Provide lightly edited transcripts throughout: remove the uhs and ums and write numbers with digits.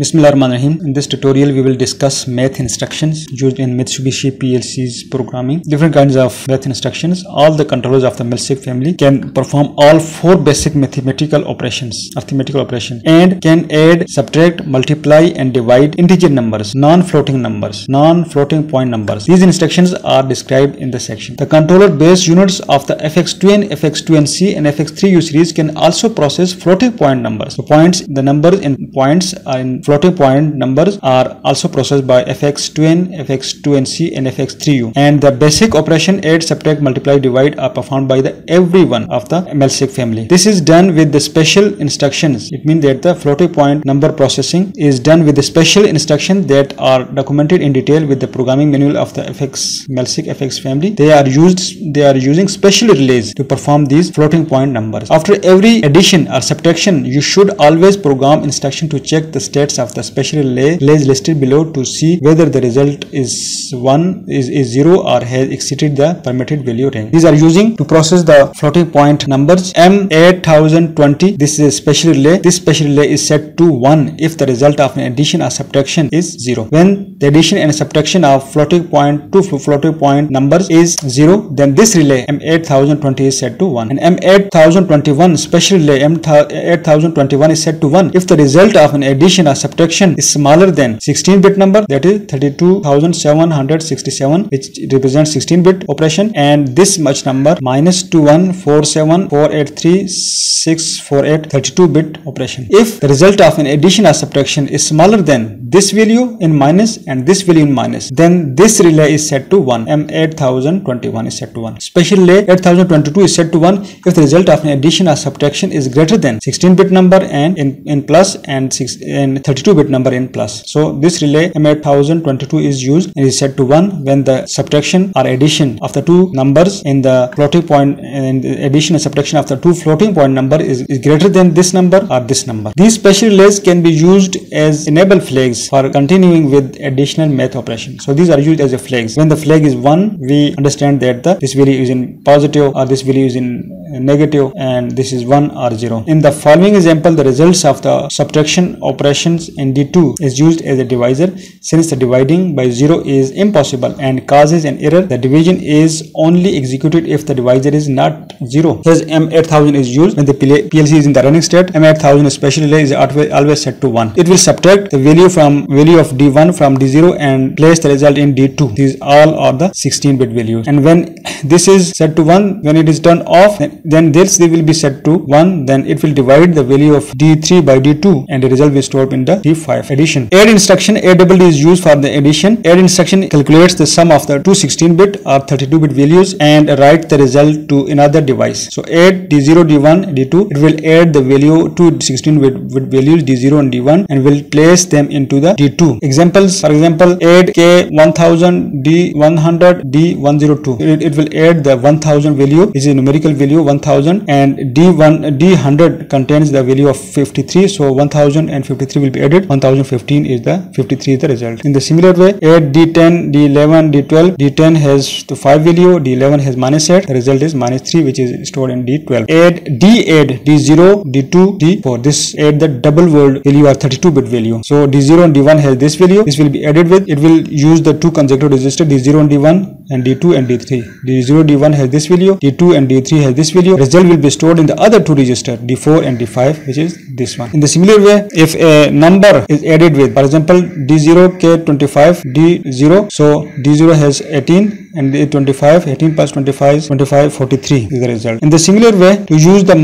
Bismillahirrahmanirrahim. In this tutorial we will discuss math instructions used in Mitsubishi PLC's programming. Different kinds of math instructions. All the controllers of the MELSEC family can perform all four basic arithmetical operations and can add, subtract, multiply and divide integer numbers, non-floating numbers, non-floating point numbers. These instructions are described in the section. The controller based units of the FX2N, FX2NC and FX3U series can also process floating point numbers. So points, the numbers in points are in floating point numbers are also processed by FX2N, FX2NC and FX3U, and the basic operation add, subtract, multiply, divide are performed by the every one of the MELSEC family. This is done with the special instructions. It means that the floating point number processing is done with the special instructions that are documented in detail with the programming manual of the MELSEC FX family. They are using special relays to perform these floating point numbers. After every addition or subtraction, you should always program instruction to check the states of the special relays listed below to see whether the result is 0 or has exceeded the permitted value range. These are using to process the floating point numbers. M8020, this is a special relay. This special relay is set to 1 if the result of an addition or subtraction is 0. When the addition and subtraction of floating point to floating point numbers is 0, then this relay M8020 is set to 1. And M8021 special relay M8021 is set to 1 if the result of an addition or subtraction is smaller than 16-bit number, that is 32,767, which represents 16-bit operation, and this much number -2147483648, 32-bit operation. If the result of an addition or subtraction is smaller than this value in minus and this value in minus, then this relay is set to 1. M8021 is set to 1. Special relay 8022 is set to 1 if the result of an addition or subtraction is greater than 16-bit number and in plus and 32-bit number in plus. So this relay M8022 is used and is set to 1 when the subtraction or addition of the two numbers in the floating point and addition and subtraction of the two floating point number is greater than this number or this number. These special relays can be used as enable flags for continuing with additional math operations. So these are used as a flags. When the flag is 1, we understand that this value is in positive or this value is in negative and this is 1 or 0. In the following example, the results of the subtraction operations in D2 is used as a divisor. Since the dividing by 0 is impossible and causes an error, the division is only executed if the divisor is not 0. Here M8000 is used when the PLC is in the running state. M8000 special relay is always set to 1. It will subtract the value of D1 from D0 and place the result in D2. These all are the 16-bit values. And when this is set to 1, when it is turned off, then this will be set to 1. Then it will divide the value of D3 by D2 and the result will stored in the D5 addition. Add instruction ADD is used for the addition. Add instruction calculates the sum of the two 16-bit or 32-bit values and write the result to another device. So add D0, D1, D2. It will add the value to 16-bit values D0 and D1 and will place them into the D2. Examples, for example, add K1000, D100, D102. It will add the 1000 value, which is a numerical value 1000, and D100 contains the value of 53. So 1053 will be added. 1015 is the 53 is the result. In the similar way, add D10, D11, D12. D10 has the 5 value, D11 has -8. The result is -3, which is stored in D12. Add D0, D2, D4. This add the double word value or 32-bit value. So D0 and D1 has this value. This will be added with. It will use the two consecutive registers D0 and D1 and D2 and D3. D0, D1 has this value. D2 and D3 has this value. Result will be stored in the other two registers D4 and D5, which is this one. In the similar way, if a number is added with, for example, D0 K25 D0, so D0 has 18 and D25, 18 plus 25 is 43 is the result. In the similar way, to use the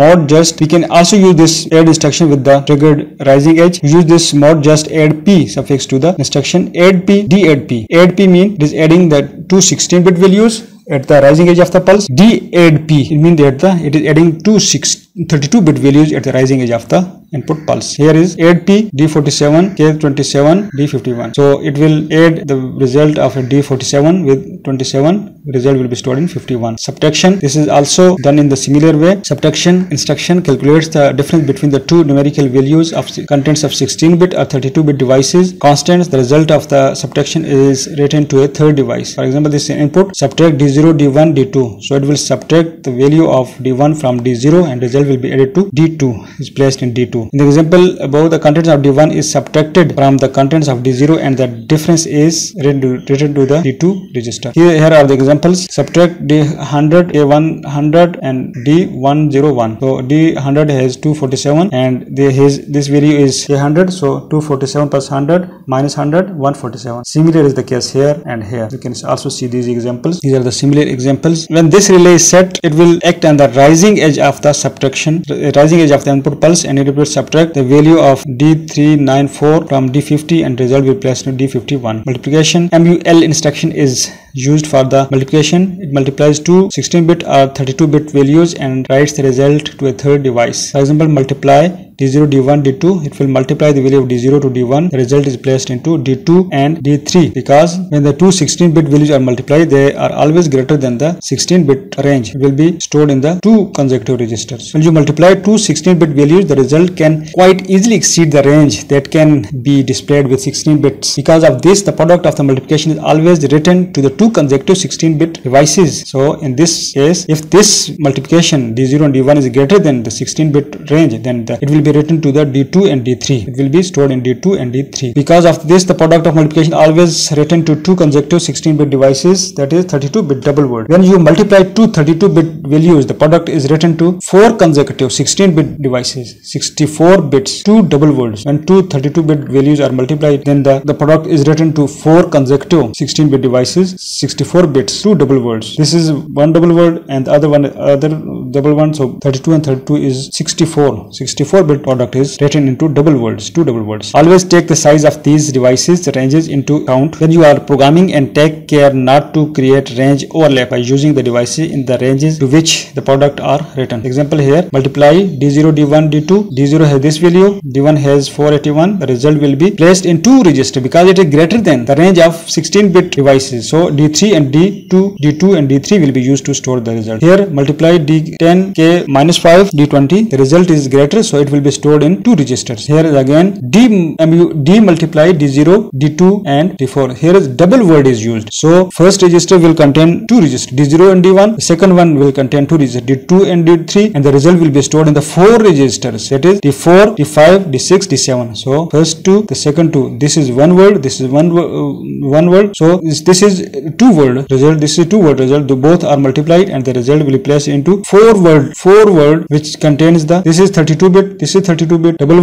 mod just, we can also use this add instruction with the triggered rising edge. We use this mod just add P suffix to the instruction add P DADD P. Add P means it is adding the two 16-bit values at the rising edge of the pulse. DADP, it means that it is adding two 32-bit values at the rising edge of the input pulse. Here is add P D47 K27 D51. So it will add the result of a D47 with 27. Result will be stored in 51. Subtraction. This is also done in the similar way. Subtraction instruction calculates the difference between the two numerical values of contents of 16-bit or 32-bit devices. Constants. The result of the subtraction is written to a third device. For example, this is input. Subtract D0, D1, D2. So it will subtract the value of D1 from D0 and result cell will be added to D2, is placed in D2. In the example above, the contents of D1 is subtracted from the contents of D0 and the difference is written to the D2 register. Here are the examples. Subtract D100, A100 and D101. So D100 has 247 and this value is A100. So 247 plus 100 minus 100, 147. Similar is the case here and here. You can also see these examples. These are the similar examples. When this relay is set, it will act on the rising edge of the subtraction, rising edge of the input pulse, and it will subtract the value of D394 from D50 and result will be placed in D51. Multiplication. MUL instruction is used for the multiplication. It multiplies two 16-bit or 32-bit values and writes the result to a third device. For example, multiply D0, D1, D2. It will multiply the value of D0 to D1. The result is placed into D2 and D3, because when the two 16-bit values are multiplied, they are always greater than the 16-bit range. It will be stored in the two consecutive registers. When you multiply two 16-bit values, the result can quite easily exceed the range that can be displayed with 16 bits. Because of this, the product of the multiplication is always written to the two consecutive 16-bit devices. So in this case, if this multiplication D0 and D1 is greater than the 16-bit range, then it will be written to the D2 and D3. It will be stored in D2 and D3. Because of this, the product of multiplication always written to two consecutive 16-bit devices, that is 32-bit double word. When you multiply two 32-bit values, the product is written to four consecutive 16-bit devices, 64 bits, two double words. When two 32-bit values are multiplied, then the product is written to four consecutive 16-bit devices, 64 bits, two double words. This is one double word and the other double one. So 32 and 32 is 64. 64-bit product is written into double words, two double words. Always take the size of these devices, the ranges, into account when you are programming, and take care not to create range overlap by using the devices in the ranges to which the product are written. Example here, multiply D0, D1, D2. D0 has this value, D1 has 481. The result will be placed in two registers because it is greater than the range of 16-bit devices. So D3 and D2, D2 and D3 will be used to store the result. Here, multiply D10, K minus 5, D20. The result is greater, so it will be stored in two registers. Here is again D multiply D0, D2 and D4. Here is double word is used. So first register will contain two registers, D0 and D1. The second one will contain two registers, D2 and D3, and the result will be stored in the four registers. That is D4, D5, D6, D7. So first two, the second two. This is one word. This is one word. So this is two word result. This is two word result. Both are multiplied, and the result will be placed into four word, which contains the. This is 32-bit. This is 32-bit double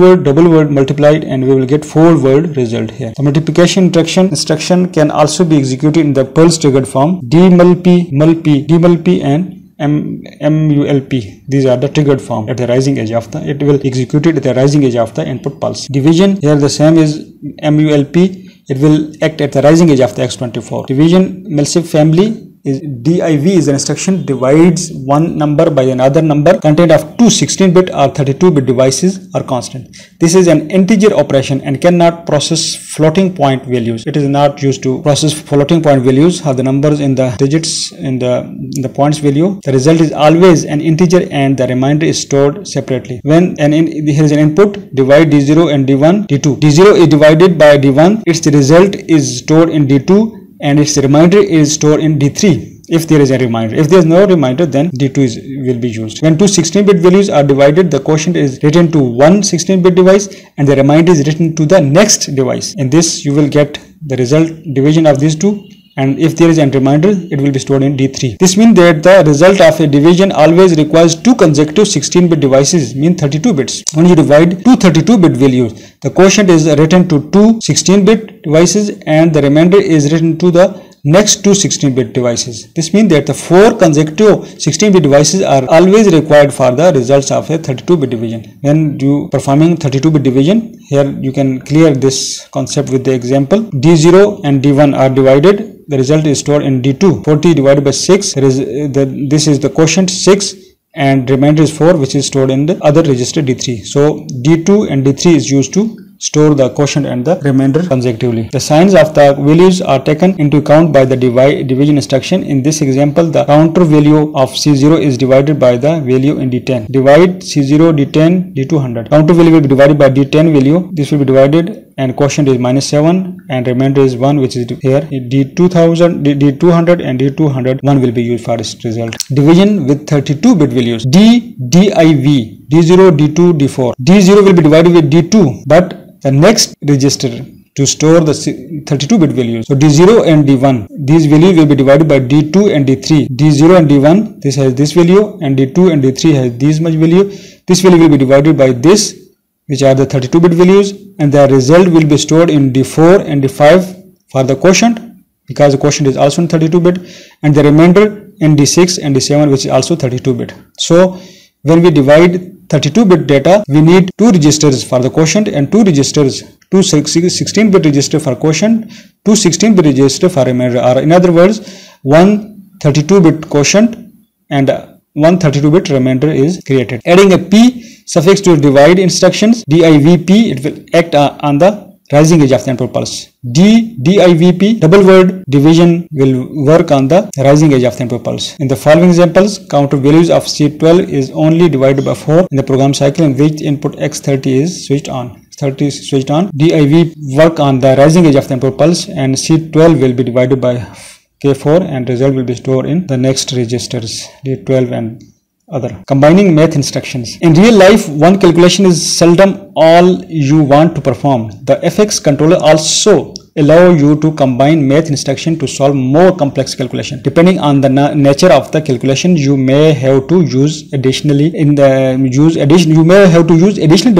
word multiplied, and we will get four word result here. The multiplication instruction can also be executed in the pulse triggered form DMULP and MULP. These are the triggered form at the rising edge of the. It will execute it at the rising edge of the input pulse. Division, here the same is MULP. It will act at the rising edge of the X24. Division, MELSEC family. DIV is an instruction divides one number by another number. Content of two 16-bit or 32-bit devices are constant. This is an integer operation and cannot process floating point values. It is not used to process floating point values or the numbers in the digits in the points value. The result is always an integer and the remainder is stored separately. Here is an input, divide D0 and D1, D2. D0 is divided by D1. Its result is stored in D2. And its remainder is stored in D3. If there is a remainder. If there is no remainder, then D2 will be used. When two 16-bit values are divided, the quotient is written to one 16-bit device and the remainder is written to the next device. In this, you will get the result division of these two. And if there is a remainder, it will be stored in D3. This means that the result of a division always requires two consecutive 16-bit devices, mean 32 bits. When you divide two 32-bit values, the quotient is written to two 16-bit devices and the remainder is written to the next two 16-bit devices. This means that the four consecutive 16-bit devices are always required for the results of a 32-bit division. When you performing 32-bit division, here you can clear this concept with the example. D0 and D1 are divided. The result is stored in D2. 40 divided by 6. This is the quotient 6 and remainder is 4, which is stored in the other register D3. So D2 and D3 is used to store the quotient and the remainder consecutively. The signs of the values are taken into account by the division instruction. In this example, the counter value of C0 is divided by the value in D10. Divide C0, D10, D200. Counter value will be divided by D10 value. This will be divided and quotient is -7 and remainder is 1, which is here. D2000, D200 and D201 will be used for this result. Division with 32 bit values. DDIV, D0, D2, D4. D0 will be divided with D2, but the next register to store the 32-bit values. So D0 and D1, these values will be divided by D2 and D3. D0 and D1, this has this value, and D2 and D3 has this much value. This value will be divided by this, which are the 32-bit values, and the result will be stored in D4 and D5 for the quotient, because the quotient is also in 32-bit, and the remainder in D6 and D7, which is also 32-bit. So when we divide 32-bit data, we need 2 registers for the quotient and 2 registers, 2 16-bit register for quotient, 2 16-bit register for remainder, or in other words, one 32-bit quotient and one 32-bit remainder is created. Adding a P suffix to divide instructions, DIVP, it will act on the rising edge of the input pulse. DDIVP, double word division will work on the rising edge of the input pulse. In the following examples, counter values of sheet 12 is only divided by 4 in the program cycle in which input X30 is switched on. 30 is switched on. DIV work on the rising edge of the input pulse, and sheet 12 will be divided by K4 and result will be stored in the next registers, D12 and other. Combining math instructions. In real life, one calculation is seldom all you want to perform. The FX controller also allows you to combine math instruction to solve more complex calculation. Depending on the nature of the calculation, you may have to use additional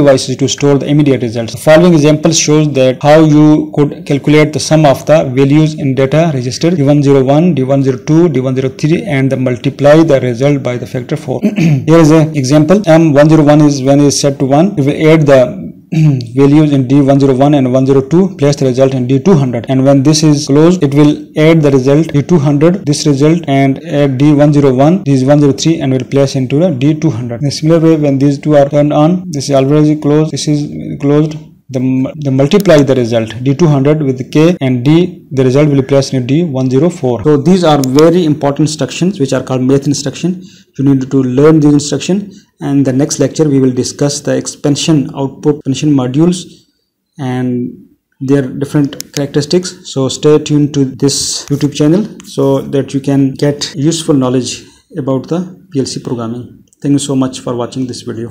devices to store the immediate results. The following example shows that how you could calculate the sum of the values in data register D101, D102, D103 and multiply the result by the factor 4. Here is an example. M101 is when it is set to 1. If we add the values in D101 and 102, place the result in D200, and when this is closed, it will add the result D200, this result, and add D101, this 103, and will place into the D200. In a similar way, when these two are turned on, this is already closed, this is closed, the multiply the result D200 with K and D, the result will be placed in D104. So these are very important instructions which are called math instruction. You need to learn these instructions, and the next lecture we will discuss the expansion output expansion modules and their different characteristics. So stay tuned to this YouTube channel so that you can get useful knowledge about the PLC programming. Thank you so much for watching this video.